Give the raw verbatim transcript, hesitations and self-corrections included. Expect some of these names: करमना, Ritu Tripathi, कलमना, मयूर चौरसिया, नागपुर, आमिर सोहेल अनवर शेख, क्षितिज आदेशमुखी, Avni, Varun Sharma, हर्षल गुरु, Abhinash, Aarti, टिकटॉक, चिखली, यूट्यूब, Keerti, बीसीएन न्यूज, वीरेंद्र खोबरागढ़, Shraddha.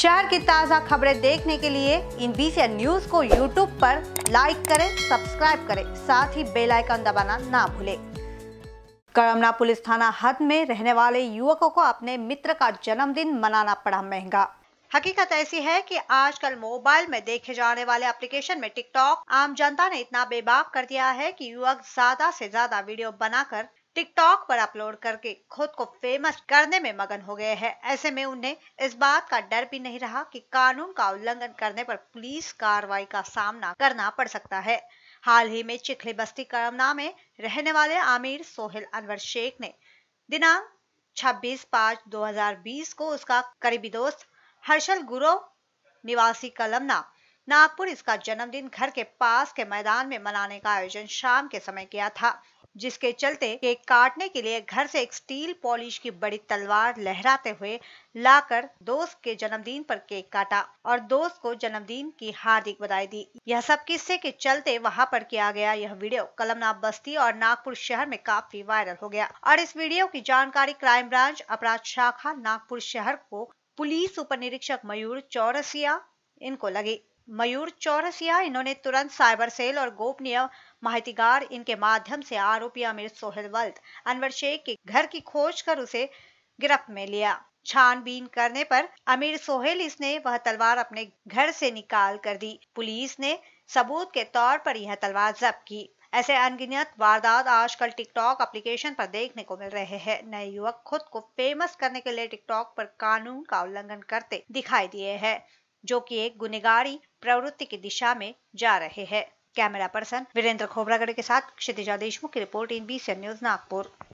शहर की ताज़ा खबरें देखने के लिए इन बीसीएन न्यूज को यूट्यूब पर लाइक करें, सब्सक्राइब करें, साथ ही बेल आइकन दबाना ना भूलें। करमना पुलिस थाना हद में रहने वाले युवकों को अपने मित्र का जन्मदिन मनाना पड़ा महंगा। हकीकत ऐसी है कि आजकल मोबाइल में देखे जाने वाले एप्लीकेशन में टिकटॉक आम जनता ने इतना बेबाक कर दिया है कि युवक ज्यादा से ज्यादा वीडियो बनाकर टिकटॉक पर अपलोड करके खुद को फेमस करने में मगन हो गए हैं। ऐसे में उन्हें इस बात का डर भी नहीं रहा कि कानून का उल्लंघन करने पर पुलिस कार्रवाई का सामना करना पड़ सकता है। हाल ही में चिखली बस्ती करमना में रहने वाले आमिर सोहेल अनवर शेख ने दिनांक छब्बीस पाँच दो हज़ार बीस को उसका करीबी दोस्त हर्षल गुरु निवासी कलमना नागपुर इसका जन्मदिन घर के पास के मैदान में मनाने का आयोजन शाम के समय किया था, जिसके चलते केक काटने के लिए घर से एक स्टील पॉलिश की बड़ी तलवार लहराते हुए लाकर दोस्त के जन्मदिन पर केक काटा और दोस्त को जन्मदिन की हार्दिक बधाई दी। यह सब किस्से के चलते वहां पर किया गया यह वीडियो कलमना बस्ती और नागपुर शहर में काफी वायरल हो गया और इस वीडियो की जानकारी क्राइम ब्रांच अपराध शाखा नागपुर शहर को पुलिस उप निरीक्षक मयूर चौरसिया इनको लगी। मयूर चौरसिया इन्होंने तुरंत साइबर सेल और गोपनीय माहितीगार इनके माध्यम से आरोपी आमिर सोहेल वल्द अनवर शेख के घर की खोज कर उसे गिरफ्त में लिया। छानबीन करने पर आमिर सोहेल इसने वह तलवार अपने घर से निकाल कर दी। पुलिस ने सबूत के तौर पर यह तलवार जब्त की। ऐसे अनगिनत वारदात आजकल टिकटॉक एप्लीकेशन पर देखने को मिल रहे हैं। नए युवक खुद को फेमस करने के लिए टिकटॉक पर कानून का उल्लंघन करते दिखाई दिए है, जो कि एक गुनहगारी प्रवृत्ति की दिशा में जा रहे हैं। कैमरा पर्सन वीरेंद्र खोबरागढ़ के साथ क्षितिज आदेशमुखी की रिपोर्ट इन बीसीएन न्यूज नागपुर।